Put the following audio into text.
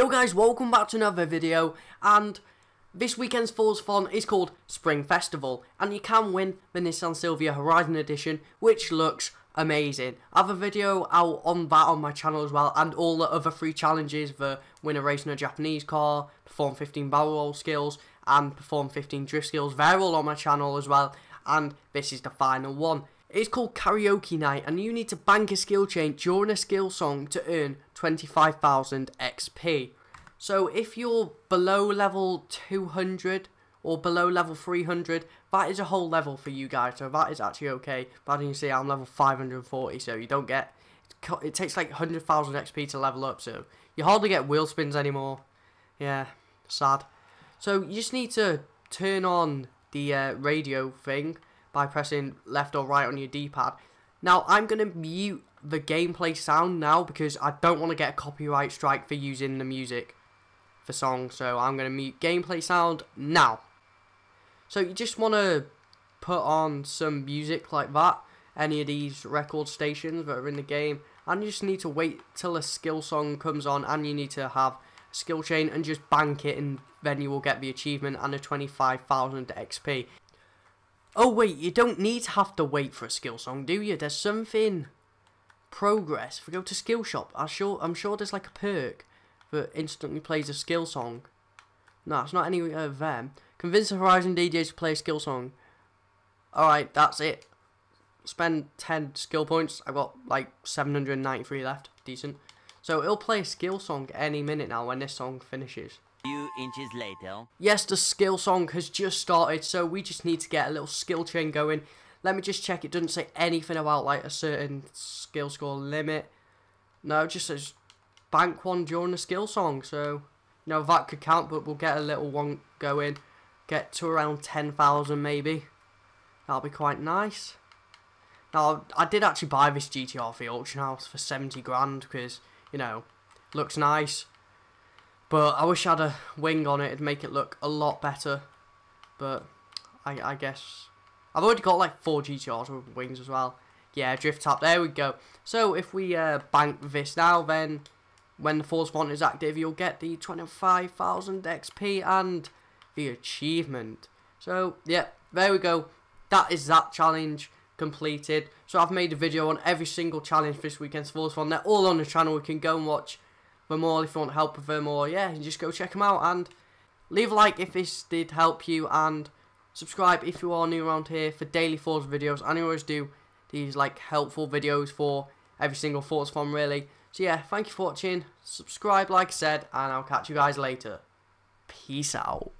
Yo guys, welcome back to another video, and this weekend's Forzathon is called Spring Festival, and you can win the Nissan Silvia Horizon Edition, which looks amazing. I have a video out on that on my channel as well, and all the other free challenges: the win a race in a Japanese car, perform 15 barrel roll skills, and perform 15 drift skills. They're all on my channel as well, and this is the final one. It's called Karaoke Night, and you need to bank a skill chain during a skill song to earn 25,000 XP. So if you're below level 200 or below level 300, that is a whole level for you guys, so that is actually okay. But you can see I'm level 540, so you don't get... It takes like 100,000 XP to level up, so you hardly get wheel spins anymore. Yeah, sad. So you just need to turn on the radio thing by pressing left or right on your D-pad. Now, I'm going to mute the gameplay sound now because I don't want to get a copyright strike for using the music for songs. So I'm going to mute gameplay sound now. So you just want to put on some music like that, any of these record stations that are in the game, and you just need to wait till a skill song comes on, and you need to have a skill chain and just bank it, and then you will get the achievement and the 25,000 XP. Oh wait, you don't need to have to wait for a skill song, do you? There's something. Progress. If we go to skill shop, I'm sure there's like a perk that instantly plays a skill song. No, it's not any of them. Convince the Horizon DJs to play a skill song. Alright, that's it. Spend 10 skill points. I've got like 793 left. Decent. So it'll play a skill song any minute now when this song finishes. Few inches later. Yes, the skill song has just started, so we just need to get a little skill chain going. Let me just check. It doesn't say anything about like a certain skill score limit. No, it just says bank one during the skill song, so you know that could count, but we'll get a little one going, get to around 10,000 maybe. That'll be quite nice. Now, I did actually buy this GTR for the auction house for 70 grand because, you know, looks nice. But I wish I had a wing on it, it'd make it look a lot better. But I guess I've already got like 4 GTRs with wings as well. Yeah, drift tap, there we go. So if we bank this now, then when the Forzathon is active, you'll get the 25,000 XP and the achievement. So yeah, there we go. That is that challenge completed. So I've made a video on every single challenge for this weekend's Forzathon. They're all on the channel, you can go and watch them all if you want help with them, or yeah, just go check them out and leave a like if this did help you, and subscribe if you are new around here for daily Forza videos. I always do these like helpful videos for every single Forzathon really. So yeah, thank you for watching, subscribe like I said, and I'll catch you guys later. Peace out.